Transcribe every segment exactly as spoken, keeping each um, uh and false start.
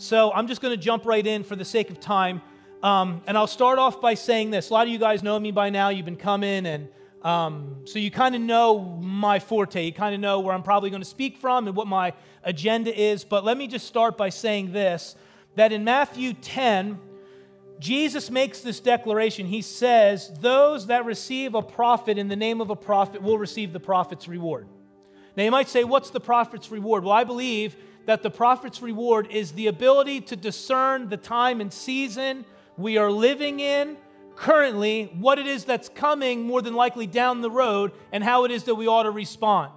So I'm just going to jump right in for the sake of time. Um, and I'll start off by saying this. A lot of you guys know me by now. You've been coming, and um, so you kind of know my forte. You kind of know where I'm probably going to speak from and what my agenda is. But let me just start by saying this, that in Matthew ten, Jesus makes this declaration. He says, those that receive a prophet in the name of a prophet will receive the prophet's reward. Now you might say, what's the prophet's reward? Well, I believe that the prophet's reward is the ability to discern the time and season we are living in currently, what it is that's coming more than likely down the road, and how it is that we ought to respond.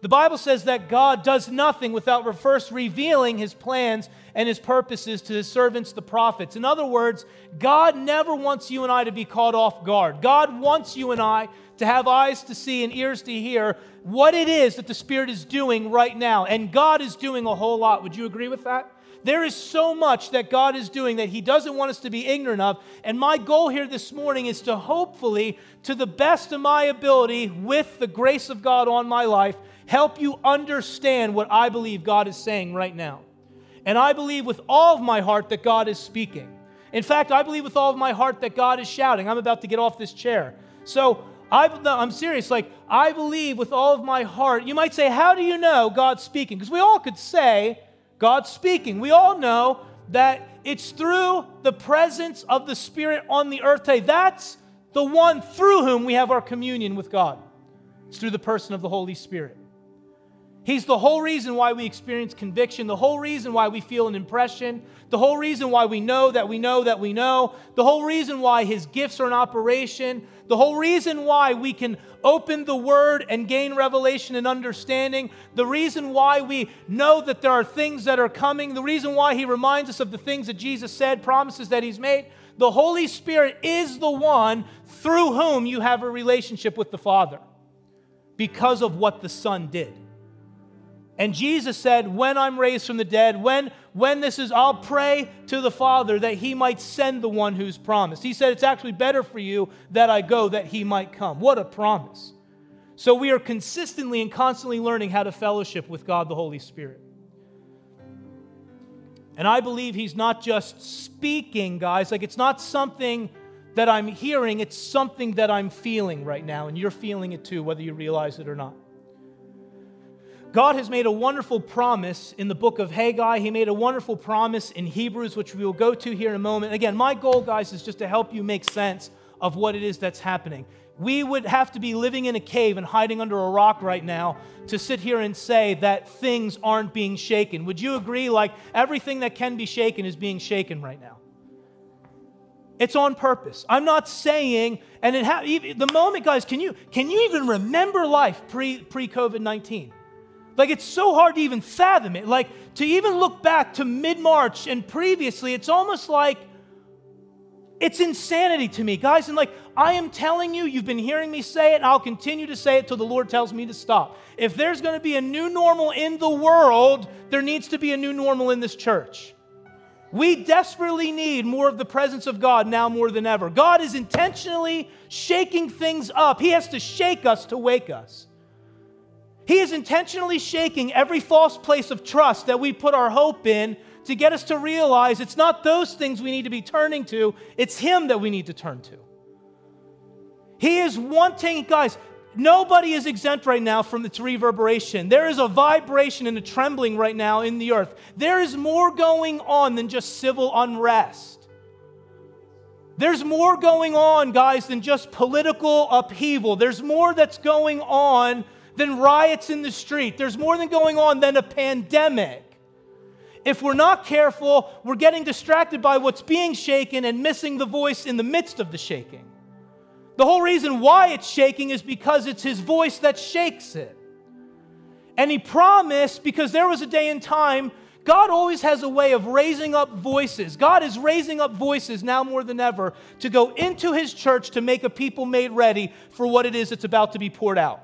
The Bible says that God does nothing without first revealing His plans and His purposes to His servants, the prophets. In other words, God never wants you and I to be caught off guard. God wants you and I to have eyes to see and ears to hear what it is that the Spirit is doing right now. And God is doing a whole lot. Would you agree with that? There is so much that God is doing that He doesn't want us to be ignorant of. And my goal here this morning is to hopefully, to the best of my ability, with the grace of God on my life, help you understand what I believe God is saying right now. And I believe with all of my heart that God is speaking. In fact, I believe with all of my heart that God is shouting. I'm about to get off this chair. So I, I'm serious. Like, I believe with all of my heart. You might say, how do you know God's speaking? Because we all could say God's speaking. We all know that it's through the presence of the Spirit on the earth today. That's the one through whom we have our communion with God. It's through the person of the Holy Spirit. He's the whole reason why we experience conviction, the whole reason why we feel an impression, the whole reason why we know that we know that we know, the whole reason why His gifts are in operation, the whole reason why we can open the Word and gain revelation and understanding, the reason why we know that there are things that are coming, the reason why He reminds us of the things that Jesus said, promises that He's made. The Holy Spirit is the one through whom you have a relationship with the Father because of what the Son did. And Jesus said, when I'm raised from the dead, when, when this is, I'll pray to the Father that He might send the one who's promised. He said, it's actually better for you that I go, that He might come. What a promise. So we are consistently and constantly learning how to fellowship with God the Holy Spirit. And I believe He's not just speaking, guys. Like, it's not something that I'm hearing. It's something that I'm feeling right now. And you're feeling it too, whether you realize it or not. God has made a wonderful promise in the book of Haggai. He made a wonderful promise in Hebrews, which we will go to here in a moment. Again, my goal, guys, is just to help you make sense of what it is that's happening. We would have to be living in a cave and hiding under a rock right now to sit here and say that things aren't being shaken. Would you agree? Like, everything that can be shaken is being shaken right now. It's on purpose. I'm not saying, and it ha- the moment, guys, can you, can you even remember life pre, pre-COVID nineteen? Like, it's so hard to even fathom it. Like, to even look back to mid-March and previously, it's almost like it's insanity to me, guys. And like, I am telling you, you've been hearing me say it, and I'll continue to say it till the Lord tells me to stop. If there's going to be a new normal in the world, there needs to be a new normal in this church. We desperately need more of the presence of God now more than ever. God is intentionally shaking things up. He has to shake us to wake us. He is intentionally shaking every false place of trust that we put our hope in to get us to realize it's not those things we need to be turning to, it's Him that we need to turn to. He is wanting, guys, nobody is exempt right now from its reverberation. There is a vibration and a trembling right now in the earth. There is more going on than just civil unrest. There's more going on, guys, than just political upheaval. There's more that's going on than riots in the street. There's more than going on than a pandemic. If we're not careful, we're getting distracted by what's being shaken and missing the voice in the midst of the shaking. The whole reason why it's shaking is because it's His voice that shakes it. And He promised, because there was a day and time, God always has a way of raising up voices. God is raising up voices now more than ever to go into His church to make a people made ready for what it is that's about to be poured out.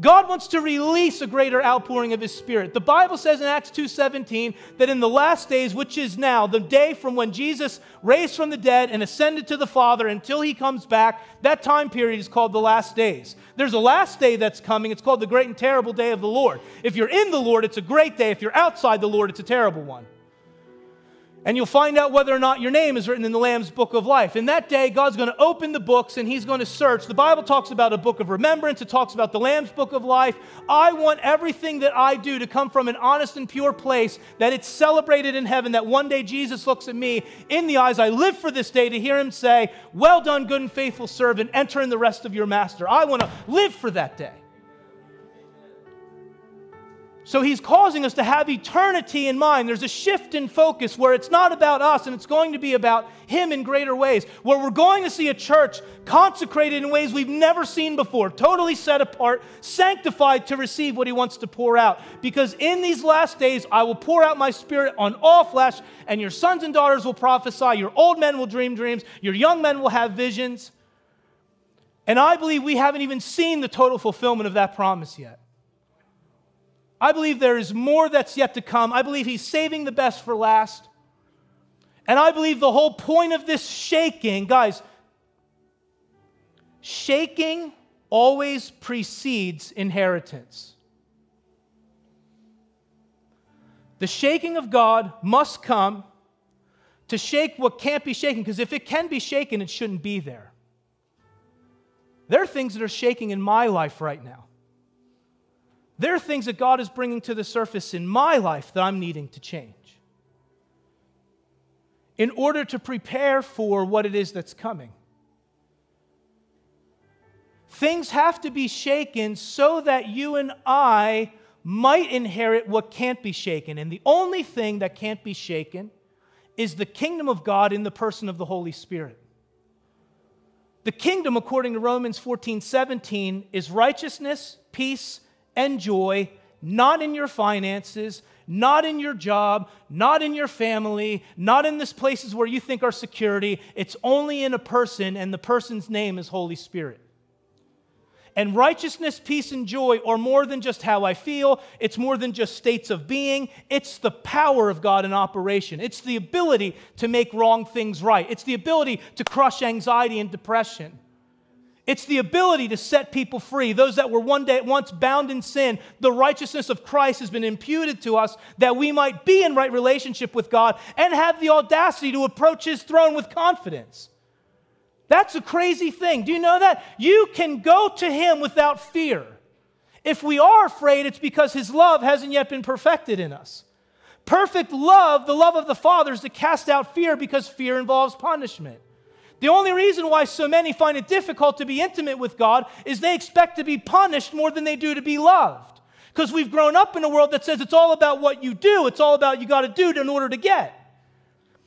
God wants to release a greater outpouring of His Spirit. The Bible says in Acts two seventeen that in the last days, which is now, the day from when Jesus raised from the dead and ascended to the Father until He comes back, that time period is called the last days. There's a last day that's coming. It's called the great and terrible day of the Lord. If you're in the Lord, it's a great day. If you're outside the Lord, it's a terrible one. And you'll find out whether or not your name is written in the Lamb's book of life. In that day, God's going to open the books and he's going to search. The Bible talks about a book of remembrance. It talks about the Lamb's book of life. I want everything that I do to come from an honest and pure place, that it's celebrated in heaven, that one day Jesus looks at me in the eyes. I live for this day to hear him say, "Well done, good and faithful servant. Enter in the rest of your master." I want to live for that day. So he's causing us to have eternity in mind. There's a shift in focus where it's not about us and it's going to be about him in greater ways, where we're going to see a church consecrated in ways we've never seen before, totally set apart, sanctified to receive what he wants to pour out. Because in these last days, I will pour out my spirit on all flesh, and your sons and daughters will prophesy, your old men will dream dreams, your young men will have visions. And I believe we haven't even seen the total fulfillment of that promise yet. I believe there is more that's yet to come. I believe he's saving the best for last. And I believe the whole point of this shaking, guys, shaking always precedes inheritance. The shaking of God must come to shake what can't be shaken, because if it can be shaken, it shouldn't be there. There are things that are shaking in my life right now. There are things that God is bringing to the surface in my life that I'm needing to change in order to prepare for what it is that's coming. Things have to be shaken so that you and I might inherit what can't be shaken. And the only thing that can't be shaken is the kingdom of God in the person of the Holy Spirit. The kingdom, according to Romans fourteen seventeen, is righteousness, peace, and joy, not in your finances, not in your job, not in your family, not in these places where you think are security. It's only in a person, and the person's name is Holy Spirit. And righteousness, peace, and joy are more than just how I feel. It's more than just states of being. It's the power of God in operation. It's the ability to make wrong things right. It's the ability to crush anxiety and depression. It's the ability to set people free, those that were one day once bound in sin. The righteousness of Christ has been imputed to us that we might be in right relationship with God and have the audacity to approach his throne with confidence. That's a crazy thing. Do you know that? You can go to him without fear. If we are afraid, it's because his love hasn't yet been perfected in us. Perfect love, the love of the Father, is to cast out fear, because fear involves punishment. The only reason why so many find it difficult to be intimate with God is they expect to be punished more than they do to be loved. Because we've grown up in a world that says it's all about what you do. It's all about you got to do in order to get.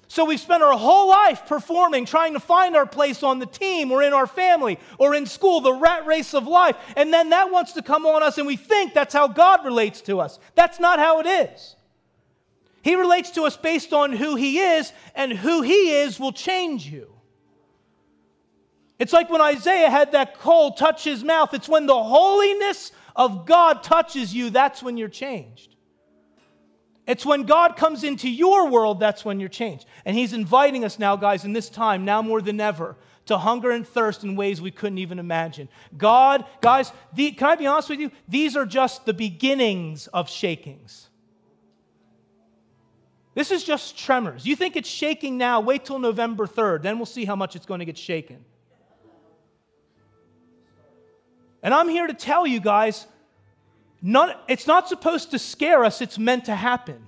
So we've spent our whole life performing, trying to find our place on the team or in our family or in school, the rat race of life. And then that wants to come on us, and we think that's how God relates to us. That's not how it is. He relates to us based on who he is, and who he is will change you. It's like when Isaiah had that coal touch his mouth. It's when the holiness of God touches you, that's when you're changed. It's when God comes into your world, that's when you're changed. And he's inviting us now, guys, in this time, now more than ever, to hunger and thirst in ways we couldn't even imagine. God, guys, the, can I be honest with you? These are just the beginnings of shakings. This is just tremors. You think it's shaking now, wait till November third, then we'll see how much it's going to get shaken. And I'm here to tell you guys, not, it's not supposed to scare us, it's meant to happen.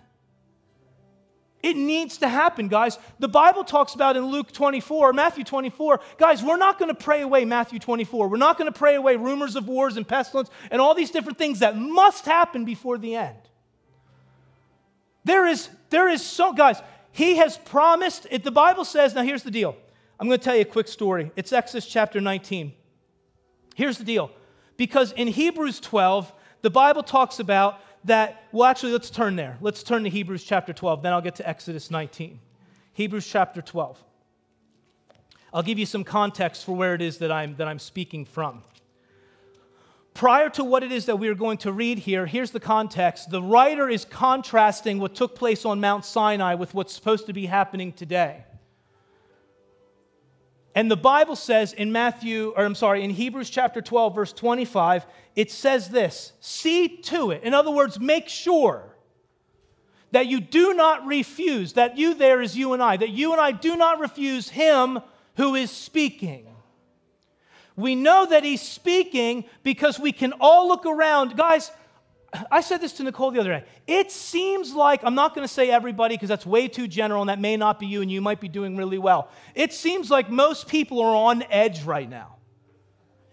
It needs to happen, guys. The Bible talks about in Luke twenty-four, Matthew twenty-four, guys, we're not going to pray away Matthew twenty-four. We're not going to pray away rumors of wars and pestilence and all these different things that must happen before the end. There is, there is so, guys, he has promised, it, the Bible says, now here's the deal. I'm going to tell you a quick story. It's Exodus chapter nineteen. Here's the deal. Because in Hebrews twelve, the Bible talks about that, well, actually, let's turn there. Let's turn to Hebrews chapter twelve, then I'll get to Exodus nineteen. Hebrews chapter twelve. I'll give you some context for where it is that I'm, that I'm speaking from. Prior to what it is that we are going to read here, here's the context. The writer is contrasting what took place on Mount Sinai with what's supposed to be happening today. And the Bible says in Matthew, or I'm sorry, in Hebrews chapter twelve, verse twenty-five, it says this, see to it. In other words, make sure that you do not refuse, that you there is you and I, that you and I do not refuse him who is speaking. We know that he's speaking because we can all look around. Guys, I said this to Nicole the other day. It seems like, I'm not going to say everybody because that's way too general and that may not be you and you might be doing really well. It seems like most people are on edge right now.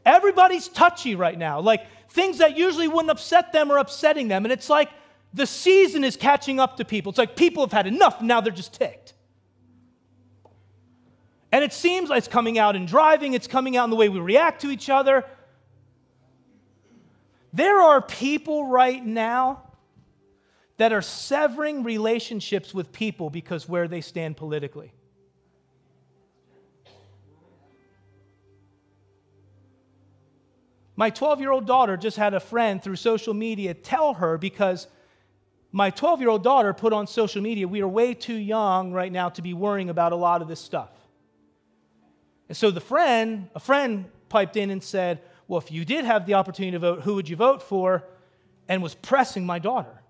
Everybody's touchy right now. Like things that usually wouldn't upset them are upsetting them. And it's like the season is catching up to people. It's like people have had enough and now they're just ticked. And it seems like it's coming out in driving. It's coming out in the way we react to each other. There are people right now that are severing relationships with people because where they stand politically. My twelve-year-old daughter just had a friend through social media tell her, because my twelve-year-old daughter put on social media, we are way too young right now to be worrying about a lot of this stuff. And so the friend, a friend piped in and said, well, if you did have the opportunity to vote, who would you vote for? And was pressing my daughter.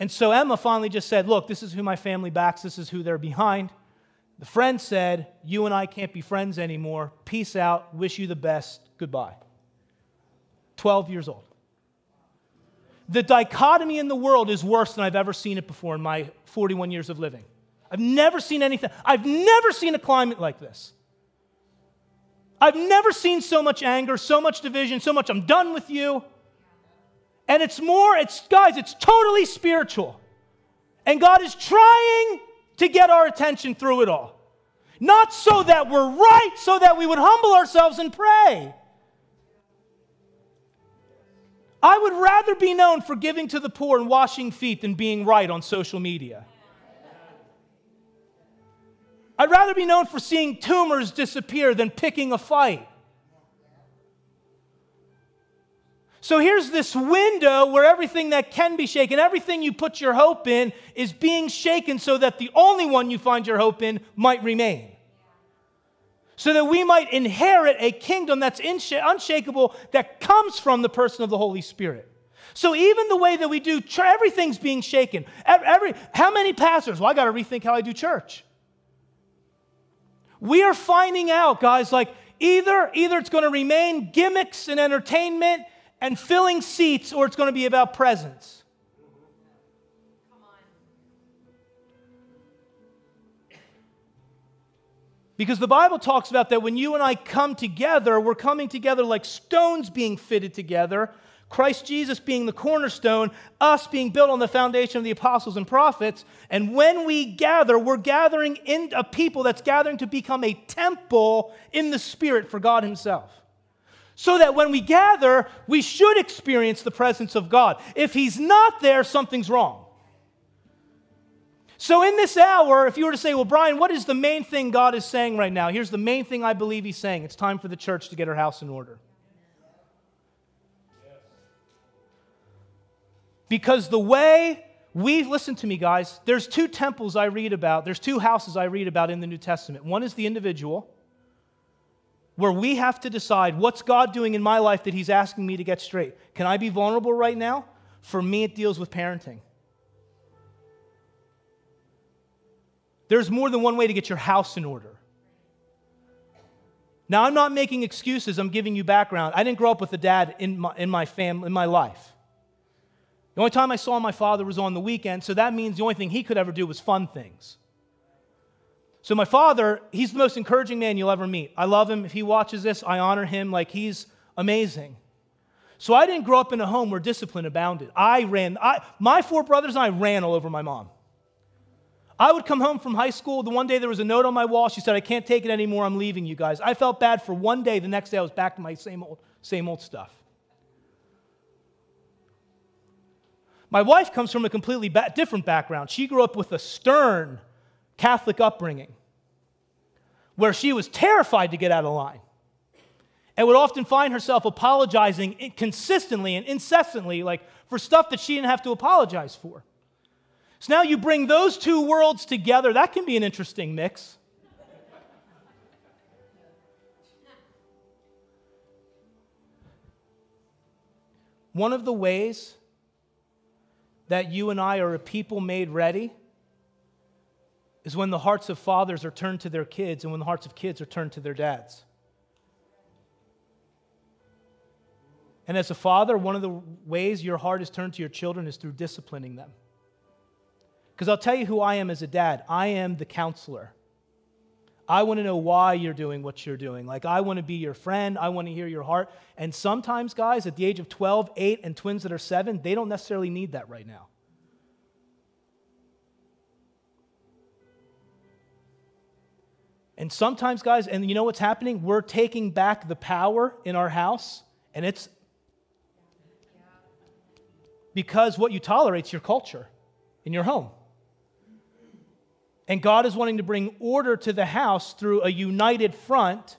And so Emma finally just said, look, this is who my family backs. This is who they're behind. The friend said, you and I can't be friends anymore. Peace out. Wish you the best. Goodbye. twelve years old. The dichotomy in the world is worse than I've ever seen it before in my forty-one years of living. I've never seen anything. I've never seen a climate like this. I've never seen so much anger, so much division, so much I'm done with you. And it's more, it's guys, it's totally spiritual. And God is trying to get our attention through it all. Not so that we're right, so that we would humble ourselves and pray. I would rather be known for giving to the poor and washing feet than being right on social media. I'd rather be known for seeing tumors disappear than picking a fight. So here's this window where everything that can be shaken, everything you put your hope in is being shaken so that the only one you find your hope in might remain. So that we might inherit a kingdom that's unshakable that comes from the person of the Holy Spirit. So even the way that we do, everything's being shaken. Every, how many pastors? Well, I got to rethink how I do church. We are finding out, guys, like either, either it's going to remain gimmicks and entertainment and filling seats, or it's going to be about presence. Come on. Because the Bible talks about that when you and I come together, we're coming together like stones being fitted together, Christ Jesus being the cornerstone, us being built on the foundation of the apostles and prophets. And when we gather, we're gathering in a people that's gathering to become a temple in the Spirit for God himself. So that when we gather, we should experience the presence of God. If he's not there, something's wrong. So in this hour, if you were to say, well, Brian, what is the main thing God is saying right now? Here's the main thing I believe he's saying. It's time for the church to get her house in order. Because the way we, listen to me guys, there's two temples I read about, there's two houses I read about in the New Testament. One is the individual, where we have to decide what's God doing in my life that he's asking me to get straight. Can I be vulnerable right now? For me, it deals with parenting. There's more than one way to get your house in order. Now, I'm not making excuses, I'm giving you background. I didn't grow up with a dad in my, in my family, in my life. The only time I saw my father was on the weekend, so that means the only thing he could ever do was fun things. So my father, he's the most encouraging man you'll ever meet. I love him. If he watches this, I honor him. Like, he's amazing. So I didn't grow up in a home where discipline abounded. I ran. I, my four brothers and I ran all over my mom. I would come home from high school. The one day there was a note on my wall. She said, I can't take it anymore. I'm leaving you guys. I felt bad for one day. The next day I was back to my same old, same old stuff. My wife comes from a completely ba- different background. She grew up with a stern Catholic upbringing where she was terrified to get out of line and would often find herself apologizing consistently and incessantly, like for stuff that she didn't have to apologize for. So now you bring those two worlds together, that can be an interesting mix. One of the ways that you and I are a people made ready is when the hearts of fathers are turned to their kids and when the hearts of kids are turned to their dads. And as a father, one of the ways your heart is turned to your children is through disciplining them. Because I'll tell you who I am as a dad. I am the counselor. I want to know why you're doing what you're doing. Like, I want to be your friend. I want to hear your heart. And sometimes, guys, at the age of twelve, eight, and twins that are seven, they don't necessarily need that right now. And sometimes, guys, and you know what's happening? We're taking back the power in our house, and it's because what you tolerate is your culture in your home. And God is wanting to bring order to the house through a united front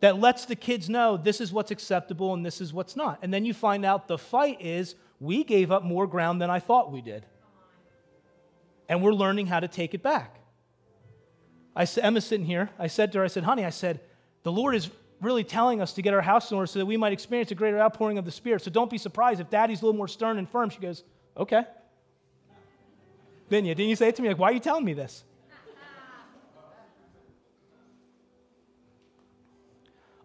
that lets the kids know this is what's acceptable and this is what's not. And then you find out the fight is we gave up more ground than I thought we did. And we're learning how to take it back. I, Emma's sitting here. I said to her, I said, honey, I said, the Lord is really telling us to get our house in order so that we might experience a greater outpouring of the Spirit. So don't be surprised if Daddy's a little more stern and firm. She goes, okay. Didn't you? Didn't you say it to me? Like, why are you telling me this?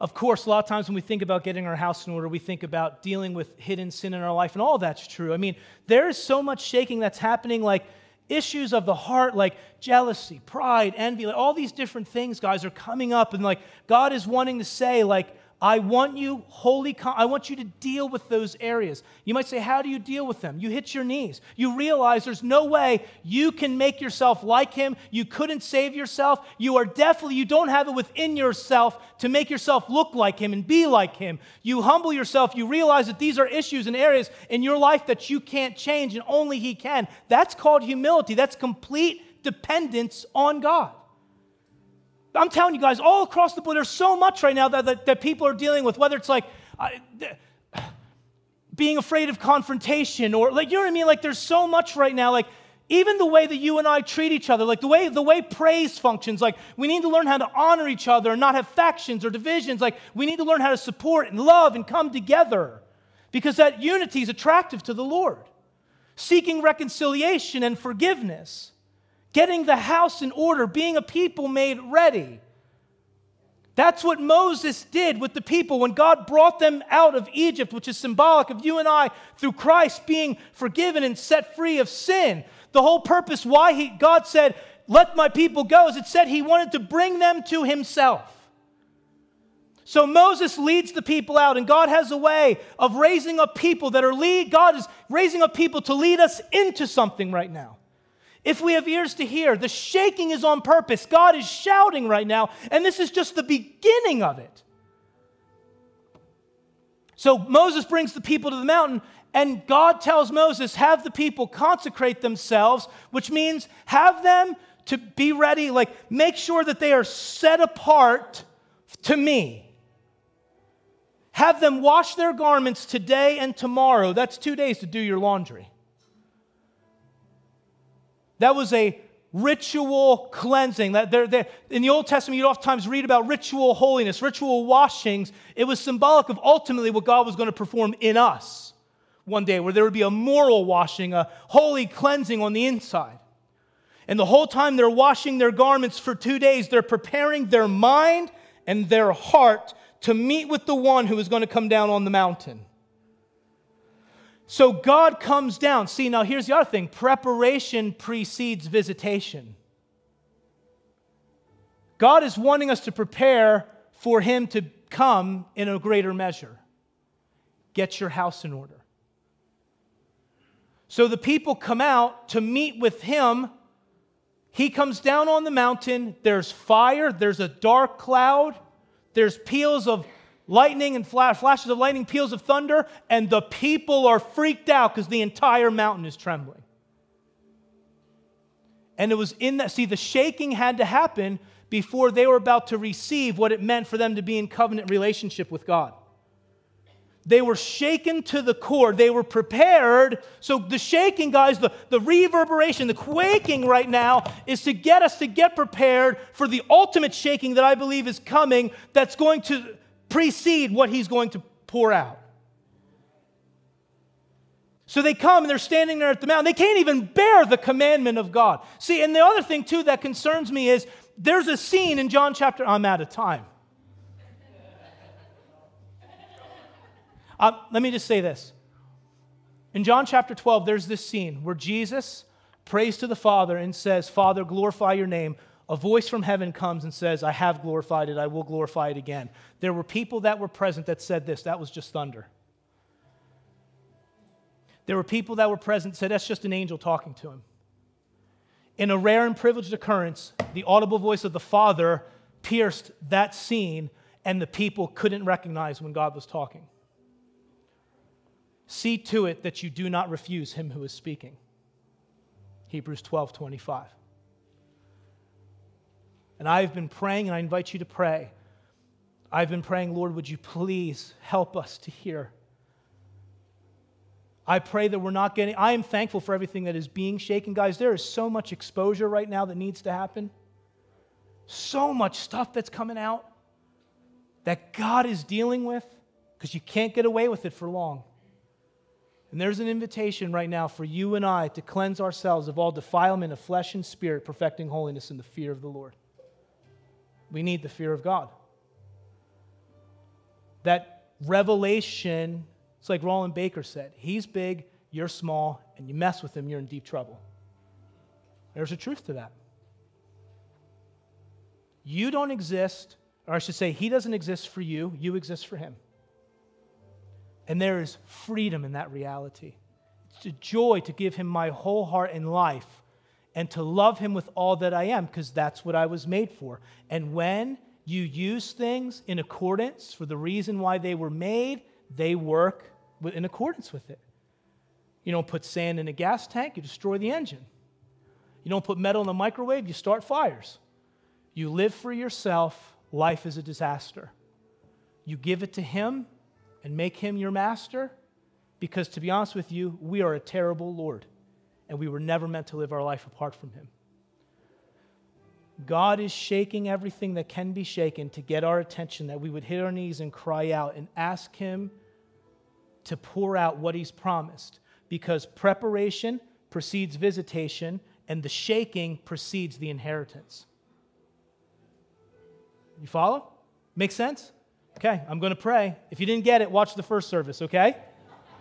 Of course, a lot of times when we think about getting our house in order, we think about dealing with hidden sin in our life, and all that's true. I mean, there is so much shaking that's happening, like issues of the heart, like jealousy, pride, envy, like all these different things, guys, are coming up, and like God is wanting to say, like, I want you wholly, I want you to deal with those areas. You might say, how do you deal with them? You hit your knees. You realize there's no way you can make yourself like him. You couldn't save yourself. You are definitely, you don't have it within yourself to make yourself look like him and be like him. You humble yourself. You realize that these are issues and areas in your life that you can't change and only he can. That's called humility. That's complete dependence on God. I'm telling you guys, all across the board, there's so much right now that, that, that people are dealing with, whether it's like I, th- being afraid of confrontation or, like, you know what I mean? Like, there's so much right now, like, even the way that you and I treat each other, like the way, the way praise functions, like, we need to learn how to honor each other and not have factions or divisions. Like, we need to learn how to support and love and come together because that unity is attractive to the Lord. Seeking reconciliation and forgiveness. Getting the house in order, being a people made ready. That's what Moses did with the people when God brought them out of Egypt, which is symbolic of you and I through Christ being forgiven and set free of sin. The whole purpose why he, God said, let my people go, is it said he wanted to bring them to himself. So Moses leads the people out, and God has a way of raising up people that are lead. God is raising up people to lead us into something right now. If we have ears to hear, the shaking is on purpose. God is shouting right now, and this is just the beginning of it. So Moses brings the people to the mountain, and God tells Moses, have the people consecrate themselves, which means have them to be ready, like make sure that they are set apart to me. Have them wash their garments today and tomorrow. That's two days to do your laundry. That was a ritual cleansing. That they're, they're, in the Old Testament, you oftentimes read about ritual holiness, ritual washings. It was symbolic of ultimately what God was going to perform in us one day, where there would be a moral washing, a holy cleansing on the inside. And the whole time they're washing their garments for two days, they're preparing their mind and their heart to meet with the one who is going to come down on the mountain. So God comes down. See, now here's the other thing. Preparation precedes visitation. God is wanting us to prepare for him to come in a greater measure. Get your house in order. So the people come out to meet with him. He comes down on the mountain. There's fire. There's a dark cloud. There's peals of lightning and flash, flashes of lightning, peals of thunder, and the people are freaked out because the entire mountain is trembling. And it was in that, see, the shaking had to happen before they were about to receive what it meant for them to be in covenant relationship with God. They were shaken to the core. They were prepared. So the shaking, guys, the, the reverberation, the quaking right now is to get us to get prepared for the ultimate shaking that I believe is coming, that's going to precede what he's going to pour out. So they come and they're standing there at the mountain. They can't even bear the commandment of God. See, and the other thing too that concerns me is there's a scene in John chapter, I'm out of time. Uh, let me just say this. In John chapter twelve, there's this scene where Jesus prays to the Father and says, Father, glorify your name. A voice from heaven comes and says, I have glorified it. I will glorify it again. There were people that were present that said this. That was just thunder. There were people that were present that said, that's just an angel talking to him. In a rare and privileged occurrence, the audible voice of the Father pierced that scene, and the people couldn't recognize when God was talking. See to it that you do not refuse him who is speaking. Hebrews twelve twenty-five. And I've been praying, and I invite you to pray. I've been praying, Lord, would you please help us to hear? I pray that we're not getting, I am thankful for everything that is being shaken. Guys, there is so much exposure right now that needs to happen. So much stuff that's coming out that God is dealing with, because you can't get away with it for long. And there's an invitation right now for you and I to cleanse ourselves of all defilement of flesh and spirit, perfecting holiness in the fear of the Lord. We need the fear of God. That revelation, it's like Roland Baker said, he's big, you're small, and you mess with him, you're in deep trouble. There's a truth to that. You don't exist, or I should say, he doesn't exist for you, you exist for him. And there is freedom in that reality. It's a joy to give him my whole heart and life and to love him with all that I am, because that's what I was made for. And when you use things in accordance for the reason why they were made, they work in accordance with it. You don't put sand in a gas tank, you destroy the engine. You don't put metal in a microwave, you start fires. You live for yourself, life is a disaster. You give it to him, and make him your master, because to be honest with you, we are a terrible Lord, and we were never meant to live our life apart from him. God is shaking everything that can be shaken to get our attention, that we would hit our knees and cry out and ask him to pour out what he's promised, because preparation precedes visitation, and the shaking precedes the inheritance. You follow? Make sense? Okay, I'm going to pray. If you didn't get it, watch the first service, okay?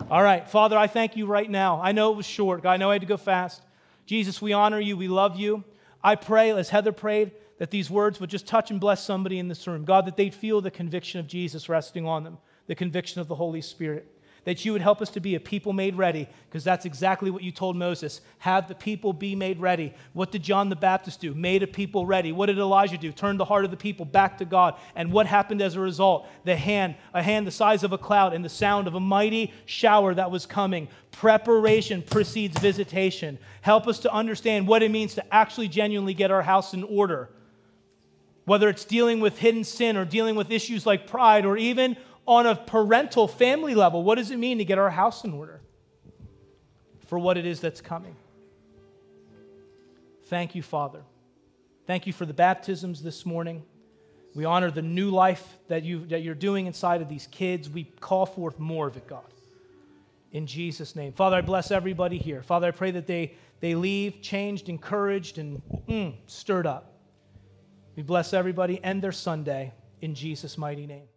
All right, Father, I thank you right now. I know it was short. I know I had to go fast. Jesus, we honor you. We love you. I pray, as Heather prayed, that these words would just touch and bless somebody in this room. God, that they'd feel the conviction of Jesus resting on them, the conviction of the Holy Spirit, that you would help us to be a people made ready, because that's exactly what you told Moses. Have the people be made ready. What did John the Baptist do? Made a people ready. What did Elijah do? Turned the heart of the people back to God. And what happened as a result? The hand, a hand the size of a cloud, and the sound of a mighty shower that was coming. Preparation precedes visitation. Help us to understand what it means to actually genuinely get our house in order. Whether it's dealing with hidden sin or dealing with issues like pride, or even on a parental family level, what does it mean to get our house in order for what it is that's coming? Thank you, Father. Thank you for the baptisms this morning. We honor the new life that, you, that you're doing inside of these kids. We call forth more of it, God. In Jesus' name. Father, I bless everybody here. Father, I pray that they, they leave changed, encouraged, and mm, stirred up. We bless everybody and their Sunday in Jesus' mighty name.